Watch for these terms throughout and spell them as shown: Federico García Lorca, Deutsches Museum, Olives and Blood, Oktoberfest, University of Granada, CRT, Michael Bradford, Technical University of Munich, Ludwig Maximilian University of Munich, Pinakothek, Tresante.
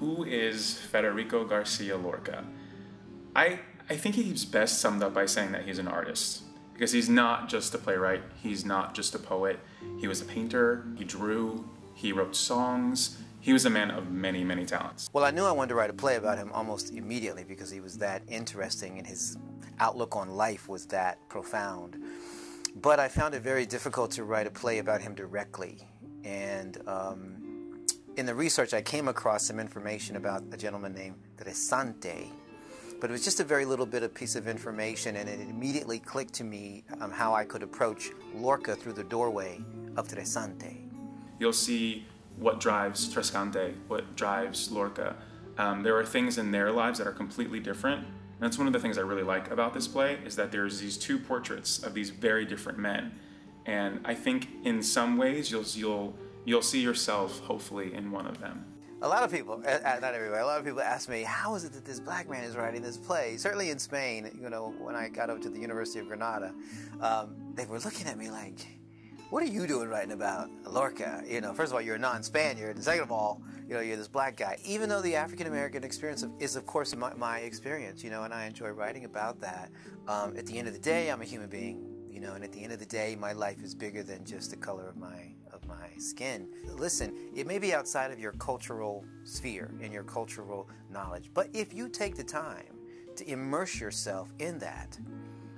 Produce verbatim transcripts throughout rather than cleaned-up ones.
who is Federico Garcia Lorca? I, I think he's best summed up by saying that he's an artist, because he's not just a playwright, he's not just a poet. He was a painter, he drew, he wrote songs. He was a man of many, many talents. Well, I knew I wanted to write a play about him almost immediately because he was that interesting and his outlook on life was that profound. But I found it very difficult to write a play about him directly. And um, in the research, I came across some information about a gentleman named Tresante. But it was just a very little bit of piece of information, and it immediately clicked to me um, how I could approach Lorca through the doorway of Tresante. You'll see what drives Tresante, what drives Lorca. Um, there are things in their lives that are completely different. And that's one of the things I really like about this play, is that there's these two portraits of these very different men. And I think in some ways, you'll, you'll, you'll see yourself, hopefully, in one of them. A lot of people, not everybody, a lot of people ask me, how is it that this black man is writing this play? Certainly in Spain, you know, when I got up to the University of Granada, um, they were looking at me like, what are you doing writing about Lorca? You know, first of all, you're a non-Spaniard, and second of all, you know, you're this black guy. Even though the African-American experience is, of course, my, my experience, you know, and I enjoy writing about that. Um, at the end of the day, I'm a human being, you know, and at the end of the day, my life is bigger than just the color of my, of my skin. Listen, it may be outside of your cultural sphere and your cultural knowledge, but if you take the time to immerse yourself in that,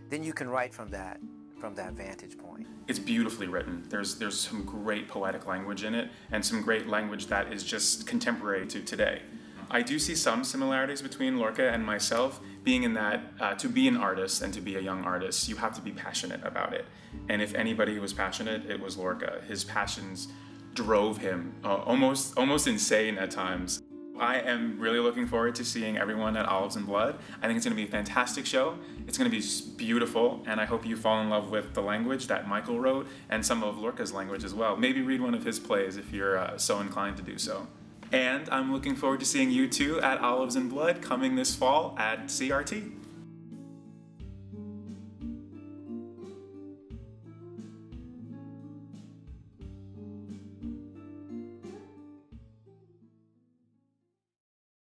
then you can write from that. From that vantage point. It's beautifully written. There's, there's some great poetic language in it, and some great language that is just contemporary to today. I do see some similarities between Lorca and myself, being in that uh, to be an artist and to be a young artist, you have to be passionate about it. And if anybody was passionate, it was Lorca. His passions drove him uh, almost, almost insane at times. I am really looking forward to seeing everyone at Olives and Blood. I think it's going to be a fantastic show. It's going to be beautiful, and I hope you fall in love with the language that Michael wrote and some of Lorca's language as well. Maybe read one of his plays if you're uh, so inclined to do so. And I'm looking forward to seeing you two at Olives and Blood coming this fall at C R T.